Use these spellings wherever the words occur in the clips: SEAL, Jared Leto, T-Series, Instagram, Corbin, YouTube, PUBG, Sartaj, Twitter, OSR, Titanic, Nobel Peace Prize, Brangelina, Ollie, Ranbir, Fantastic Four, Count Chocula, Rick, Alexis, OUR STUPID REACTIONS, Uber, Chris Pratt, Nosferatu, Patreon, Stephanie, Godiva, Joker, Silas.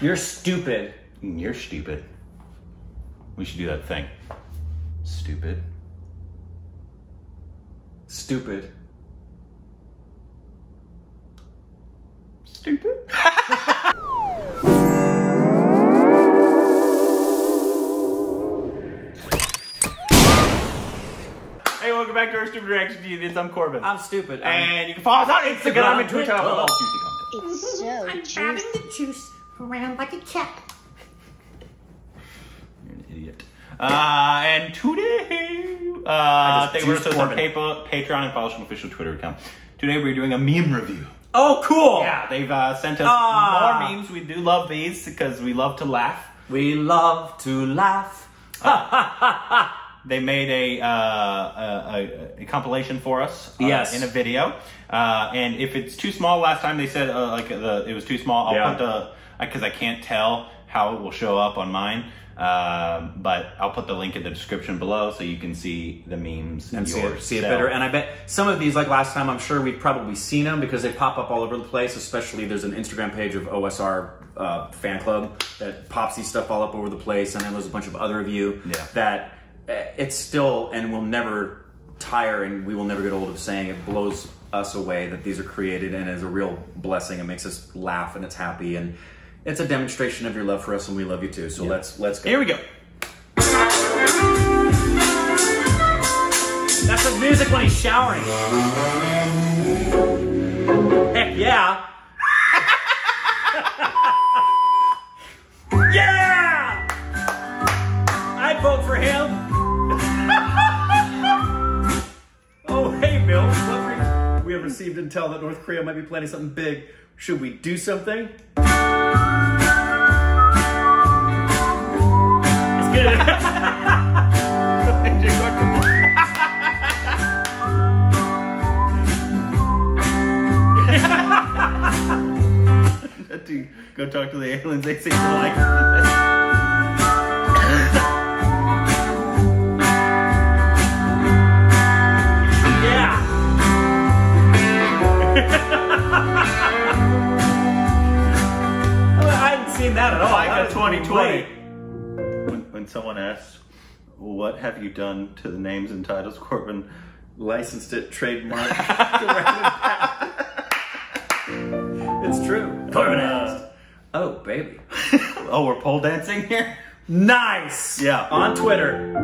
You're stupid. You're stupid. We should do that thing. Stupid. Stupid. Stupid. Hey, welcome back to our Stupid Reaction Series. I'm Corbin. I'm Stupid. And you can follow us on Instagram and Twitter. Oh, juicy content. It's so I'm juicy. I'm grabbing the juice around like a cat. You're an idiot. And today, thank you for supporting Patreon and follow us on official Twitter account. Today we're doing a meme review. Oh, cool! Yeah, they've sent us more memes. We do love these because we love to laugh. We love to laugh. They made a compilation for us. Yes, in a video. And if it's too small, last time they said it was too small. I'll put the because I can't tell how it will show up on mine. But I'll put the link in the description below so you can see the memes and see it better. And I bet some of these, like last time, I'm sure we've probably seen them because they pop up all over the place. Especially there's an Instagram page of OSR fan club that pops these stuff all up over the place, and then there's a bunch of other of you that it's still and will never tire, and we will never get old of saying it blows us away that these are created and is a real blessing. It makes us laugh and it's happy and. It's a demonstration of your love for us, and we love you too. So let's go. Here we go. That's the music when he's showering. Heck yeah! Yeah! I'd vote for him. Oh hey, Bill. We have received intel that North Korea might be planning something big. Should we do something? To go talk to the aliens, they seem to like I hadn't seen that at all. I got 2020. When someone asks, what have you done to the names and titles, Corbin licensed it, trademarked. It's true. Oh, baby. Oh, we're pole dancing here? Nice! Yeah. On Twitter.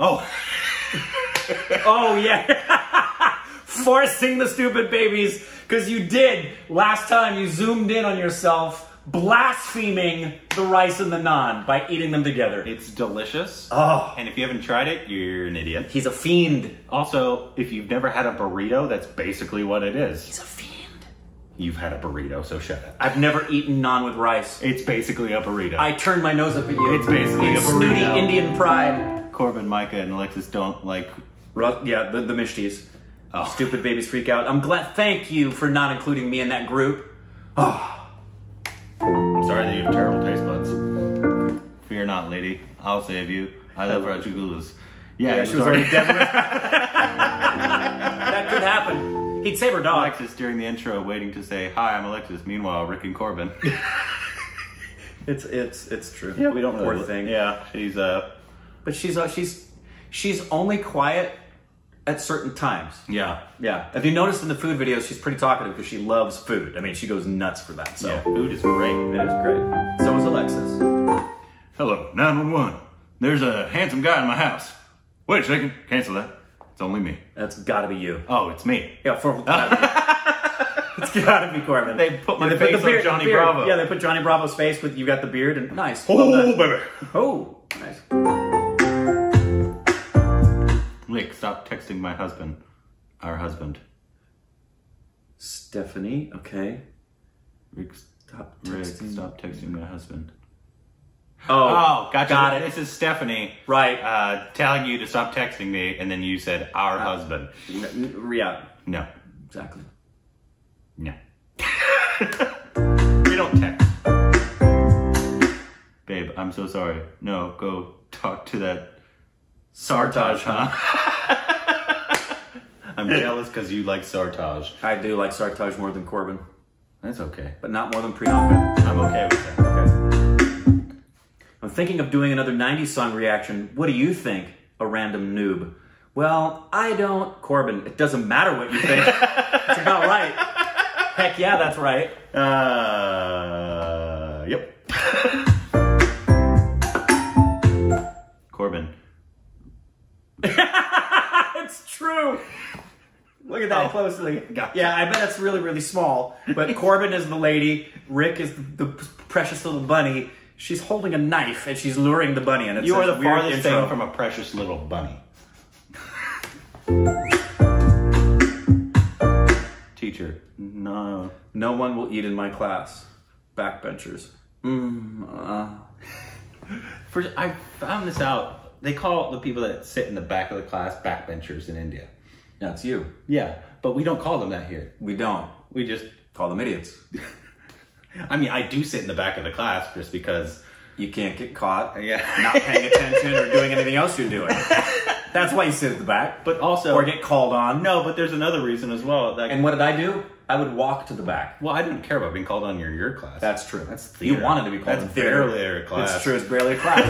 Oh. Oh, yeah. Forcing the stupid babies, because you did. Last time you zoomed in on yourself, blaspheming the rice and the naan by eating them together. It's delicious. Oh. And if you haven't tried it, you're an idiot. He's a fiend. Also, if you've never had a burrito, that's basically what it is. He's a fiend. You've had a burrito, so shut up. I've never eaten naan with rice. It's basically a burrito. I turned my nose up at you. It's basically a burrito. Snooty Indian pride. Corbin, Micah, and Alexis don't like... Yeah, the mishties. Oh. Stupid babies freak out. I'm glad... Thank you for not including me in that group. Oh. I'm sorry that you have terrible taste buds. Fear not, lady. I'll save you. I love Rajagulas. Yeah, she was already dead. That could happen. He'd save her dog. Alexis during the intro waiting to say, hi, I'm Alexis. Meanwhile, Rick and Corbin. It's true. Yeah, we don't know really thing. Yeah, she's but she's only quiet at certain times. Yeah. Yeah. If you notice in the food videos, she's pretty talkative because she loves food. I mean, she goes nuts for that. So yeah, food is great. It is great. So is Alexis. Hello, 911. There's a handsome guy in my house. Wait a second. Cancel that. It's only me. That's gotta be you. Oh, it's me. Yeah, it's gotta be Corbin. They put my face on Johnny Bravo. Yeah, they put Johnny Bravo's face with you got the beard and nice. Oh, baby. Oh, nice. Rick, stop texting my husband. Our husband. Stephanie, okay. Rick, stop texting my husband. Oh, gotcha. Got it. This is Stephanie. Right. Telling you to stop texting me, and then you said, our husband. Yeah. No. Exactly. No. We don't text. Babe, I'm so sorry. No, go talk to that... Sartaj, huh? I'm jealous because you like Sartaj. I do like Sartaj more than Corbin. That's okay, but not more than pre-op. I'm okay with that, okay? I'm thinking of doing another 90s song reaction. What do you think, a random noob? Well, I don't, Corbin, it doesn't matter what you think. That's about right. Heck yeah, that's right. Yep. Corbin. It's true. Look at that closely. Gotcha. Yeah, I bet that's really, really small. But Corbin is the lady. Rick is the precious little bunny. She's holding a knife and she's luring the bunny. And it's you are the farthest thing from a precious little bunny. Teacher, no. No one will eat in my class. Backbenchers. First, I found this out. They call the people that sit in the back of the class backbenchers in India. That's you. Yeah, but we don't call them that here. We don't. We just call them idiots. I mean, I do sit in the back of the class just because you can't get caught not paying attention or doing anything else you're doing. That's why you sit at the back. But also... Or get called on. No, but there's another reason as well. Like, and what did I do? I would walk to the back. Well, I didn't care about being called on in your class. That's true. That's theater. You wanted to be called on. That's barely a class. It's true. It's barely a class.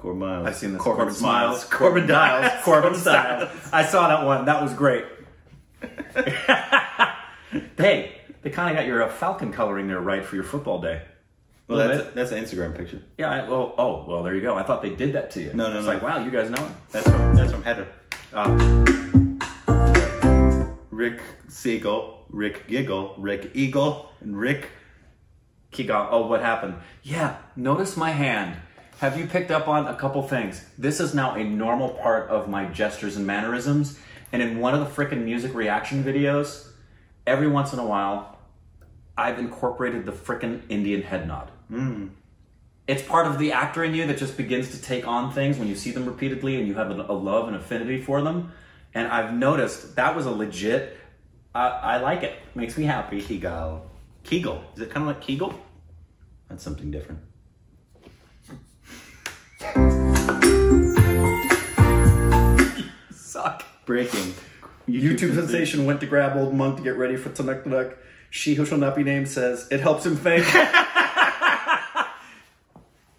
Corbin. I've seen this. Corbin smiles. Corbin dials. Corbin styles. I saw that one. That was great. Hey, they kind of got your falcon coloring there right for your football day. Well, that's an Instagram picture. Yeah, well, there you go. I thought they did that to you. No, no, it's like, wow, you guys know him. That's from Heather. Rick Siegel, Rick Giggle, Rick Eagle, and Rick Kigal. Oh, what happened? Yeah, notice my hand. Have you picked up on a couple things? This is now a normal part of my gestures and mannerisms. And in one of the frickin' music reaction videos, every once in a while, I've incorporated the frickin' Indian head nod. It's part of the actor in you that just begins to take on things when you see them repeatedly and you have a love and affinity for them. And I've noticed that was a legit, I like it. Makes me happy. Kegel. Kegel. Is it kind of like Kegel? That's something different. You suck. Breaking. YouTube sensation went to grab old monk to get ready for Tanak. She who shall not be named says, it helps him think.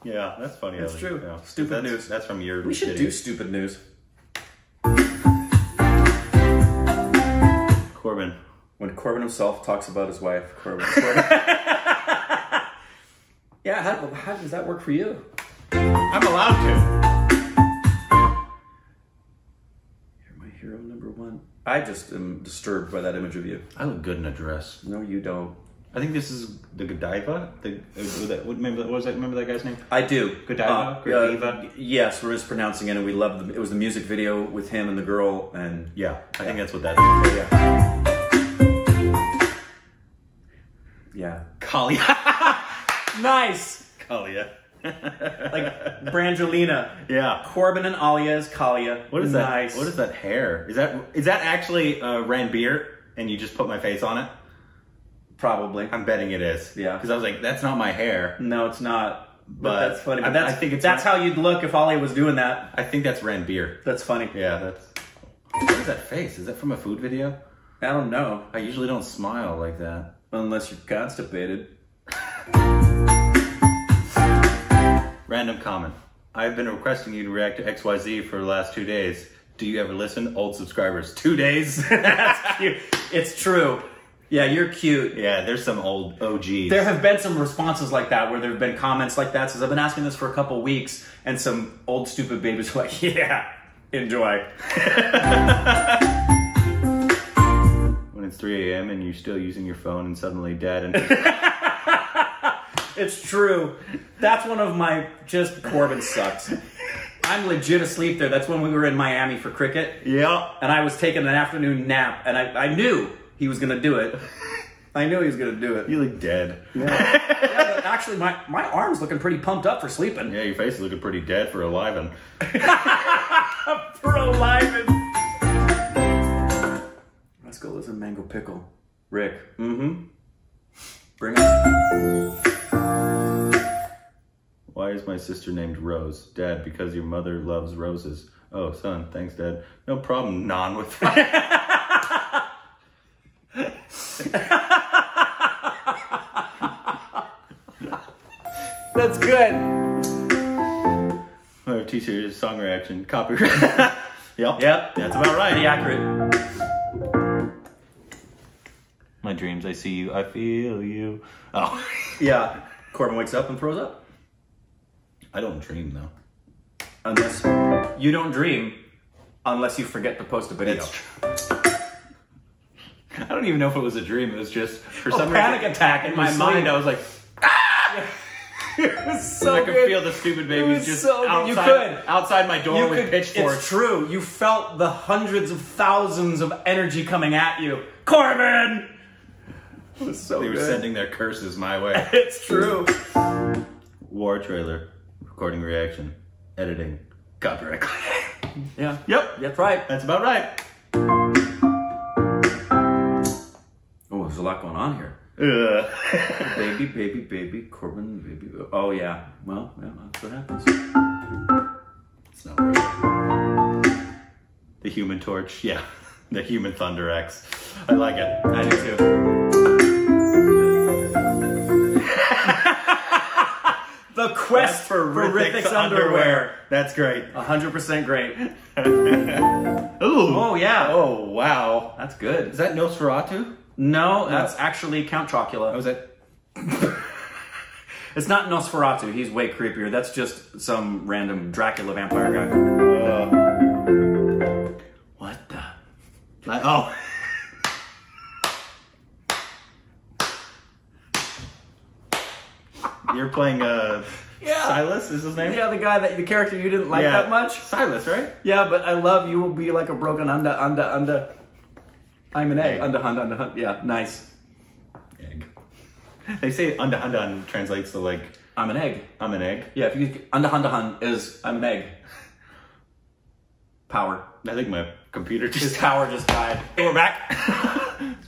Yeah, that's funny. That's true. You know, stupid news. That's from your... We should do stupid news. Corbin. When Corbin himself talks about his wife, Corbin. Yeah, how does that work for you? I'm allowed to. You're my hero number one. I just am disturbed by that image of you. I look good in a dress. No, you don't. I think this is the Godiva. Remember that guy's name? I do. Godiva? Godiva? Yes, we're mispronouncing it, and we loved it. It was the music video with him and the girl, and yeah. I think that's what that is. Yeah. Yeah. Kalia. Nice! Kalia. Like Brangelina. Yeah. Corbin and Alia's Kalia. What is nice. That? What is that hair? Is that actually Ranbir, and you just put my face on it? Probably. I'm betting it is. Yeah. Because I was like, that's not my hair. No, it's not. But that's funny. But I think that's how you'd look if Ollie was doing that. I think that's Ranbir. That's funny. Yeah, that's... What is that face? Is that from a food video? I don't know. I usually don't smile like that. Unless you're constipated. Random comment. I've been requesting you to react to XYZ for the last 2 days. Do you ever listen? Old subscribers. 2 days? That's cute. It's true. Yeah, you're cute. Yeah, there's some old OGs. There have been some responses like that where there have been comments like that. Since I've been asking this for a couple weeks, and some old stupid babies are like, yeah, enjoy. When it's 3 a.m. and you're still using your phone and suddenly dead. It's true. That's one of my, just Corbin sucks. I'm legit asleep there. That's when we were in Miami for cricket. Yeah. And I was taking an afternoon nap, and I knew he was gonna do it. I knew he was gonna do it. You look dead. Yeah. Yeah, but actually, my arm's looking pretty pumped up for sleeping. Yeah, your face is looking pretty dead for alivin'. For alivin'. Let's go listen to Mango Pickle. Rick. Mm-hmm. Bring it. Why is my sister named Rose? Dad, because your mother loves roses. Oh, son, thanks, Dad. No problem, non with That's good. Our T-Series song reaction. Copyright. Yep. That's about right. Pretty accurate. My dreams, I see you, I feel you. Oh. Yeah. Corbin wakes up and throws up. I don't dream, though. Unless... You don't dream unless you forget to post a video. That's true. I don't even know if it was a dream. It was just... For some panic attack in my mind. I was like... Ah! It was so good. I could feel the stupid babies just outside my door with pitchforks. It's true. You felt the hundreds of thousands of energy coming at you. Corbin! It was so good. They were sending their curses my way. It's true. War trailer. Recording reaction. Editing. Copyright. Yeah. Yep. That's right. That's about right. Oh, there's a lot going on here. Baby, baby, baby, Corbin, baby. Oh, yeah. Well, yeah, that's what happens. It's not worth it. The Human Torch. Yeah. The Human Thunder X. I like it. I do too. The Quest for Rick's underwear. That's great. 100% great. Ooh. Oh, yeah. Oh, wow. That's good. Is that Nosferatu? No, that's actually Count Chocula. Was it? It's not Nosferatu. He's way creepier. That's just some random Dracula vampire guy. What the? Like, oh. You're playing Silas is his name? Yeah, the guy the character you didn't like that much. Silas, right? Yeah, but I love you will be like a broken under. I'm an egg. Underhunt. Yeah, nice. Egg. They say underhunt translates to like... I'm an egg. I'm an egg. Yeah, if you... Underhunt is I'm an egg. Power. I think my computer just... His power just died. Hey, we're back.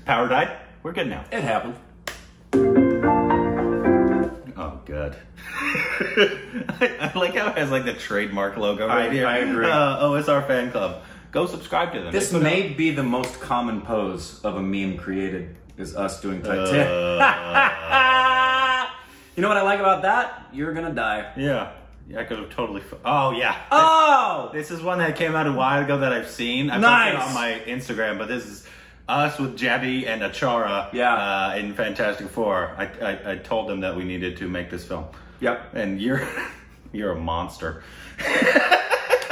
Power died. We're good now. It happened. Oh, God. I like how it has like the trademark logo right here. I agree. OSR fan club. Go subscribe to them. This may be the most common pose of a meme created, is us doing Titanic. You know what I like about that? You're gonna die. Yeah. Yeah, I could have totally... Oh, yeah. Oh! This is one that came out a while ago that I've seen. I posted it on my Instagram, but this is us with Jabby and Achara in Fantastic Four. I told them that we needed to make this film. Yep. And you're a monster.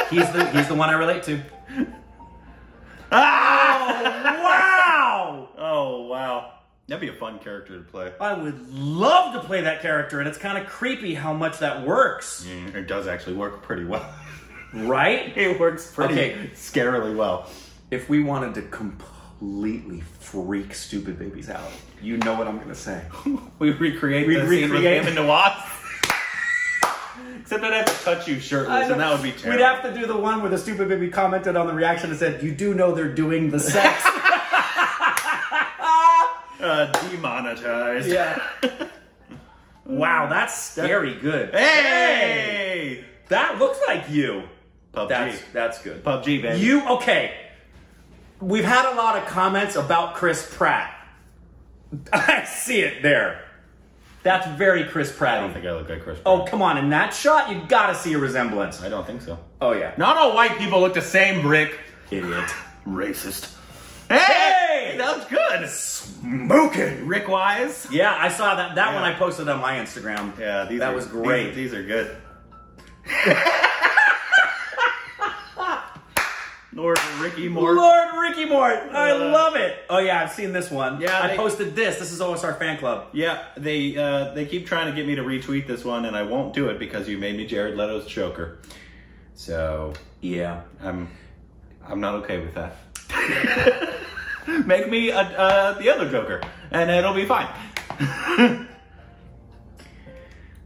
He's the one I relate to. Ah! Oh, wow! Oh, wow. That'd be a fun character to play. I would love to play that character, and it's kind of creepy how much that works. Mm, it does actually work pretty well. Right? It works pretty scarily well. If we wanted to completely freak stupid babies out, you know what I'm going to say. we recreate the scene with him and Nawaz. Except I'd have to touch you shirtless, and that would be terrible. We'd have to do the one where the stupid baby commented on the reaction and said, you do know they're doing the sex. Demonetized. Yeah. Wow, that's scary good. Hey! That looks like you. PUBG. That's good. PUBG, baby. Okay. We've had a lot of comments about Chris Pratt. I see it there. That's very Chris Pratt. I don't think I look like Chris Pratt. Oh, come on. In that shot, you gotta see a resemblance. I don't think so. Oh, yeah. Not all white people look the same, Rick. Idiot. Racist. Hey! That was good. Smoking. Rick Wise. Yeah, I saw that. That one I posted on my Instagram. Yeah, that was great. These are good. Lord Ricky Mort. Lord Ricky Mort. I love it. Oh, yeah, I've seen this one. Yeah, I posted this. This is OSR Fan Club. Yeah, they keep trying to get me to retweet this one, and I won't do it because you made me Jared Leto's Joker. So, yeah. I'm not okay with that. Make me the other Joker, and it'll be fine.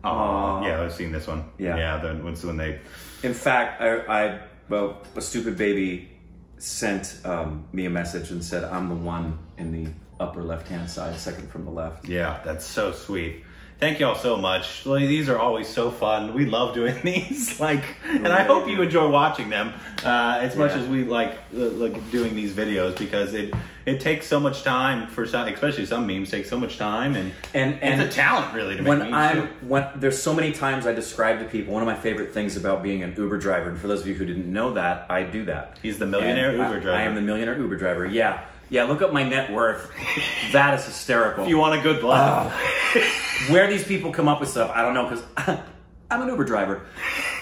Oh, yeah, I've seen this one. Yeah. Yeah, when they... In fact, Well, a stupid baby sent me a message and said, I'm the one in the upper left-hand side, second from the left. Yeah, that's so sweet. Thank y'all so much. Like, these are always so fun. We love doing these. Like, and I hope you enjoy watching them as much as we like doing these videos, because it takes so much time for some, especially some memes take so much time, and it's a talent really to make memes. When there's so many times I describe to people one of my favorite things about being an Uber driver. And for those of you who didn't know that, I do that. He's the millionaire Uber driver. I am the millionaire Uber driver. Yeah. Yeah, look up my net worth. That is hysterical. If you want a good laugh. Where these people come up with stuff, I don't know, because I'm an Uber driver.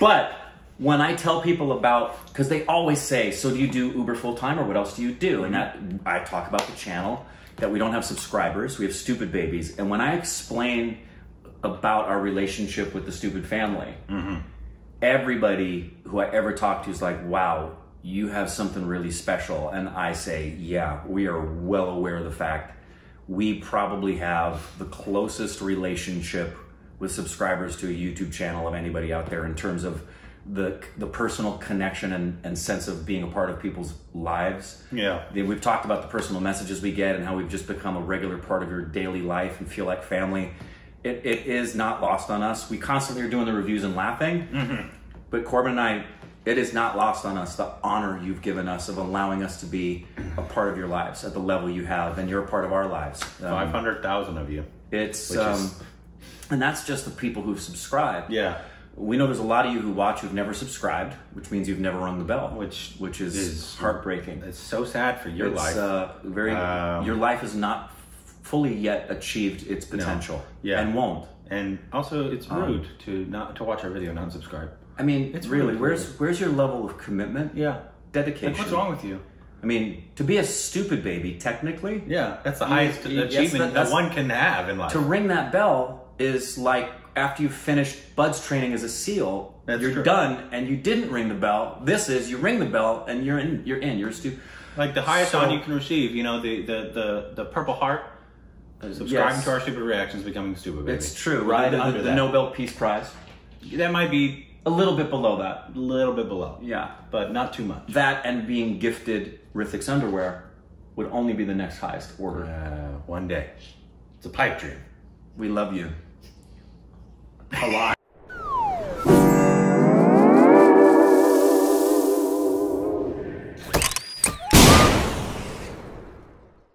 But when I tell people about, because they always say, so do you do Uber full-time or what else do you do? And that, I talk about the channel, that we don't have subscribers, we have stupid babies. And when I explain about our relationship with the stupid family, everybody who I ever talk to is like, wow, you have something really special. And I say, yeah, we are well aware of the fact we probably have the closest relationship with subscribers to a YouTube channel of anybody out there in terms of the personal connection and sense of being a part of people's lives. Yeah. We've talked about the personal messages we get and how we've just become a regular part of your daily life and feel like family. It is not lost on us. We constantly are doing the reviews and laughing, but Corbin and I, it is not lost on us, the honor you've given us of allowing us to be a part of your lives at the level you have, and you're a part of our lives. 500,000 of you. It's, and that's just the people who've subscribed. Yeah. We know there's a lot of you who watch who've never subscribed, which means you've never rung the bell, which is heartbreaking. It's so sad for your life. Your life has not fully yet achieved its potential. No. Yeah. And won't. And also, it's rude to watch our video and not subscribe. I mean, it's really, where's your level of commitment? Yeah. Dedication. Like, what's wrong with you? I mean, to be a stupid baby, technically. Yeah, that's the highest achievement that one can have in life. To ring that bell is like after you've finished Bud's training as a SEAL, you're done and you didn't ring the bell. This is, you ring the bell and you're in, you're stupid. Like the highest honor you can receive, you know, the Purple Heart. Subscribing to our stupid reactions, becoming stupid baby. It's true, right? The Nobel Peace Prize. That might be a little bit below that. A little bit below. Yeah. But not too much. That and being gifted Rithik's underwear would only be the next highest order. One day. It's a pipe dream. We love you. A lot.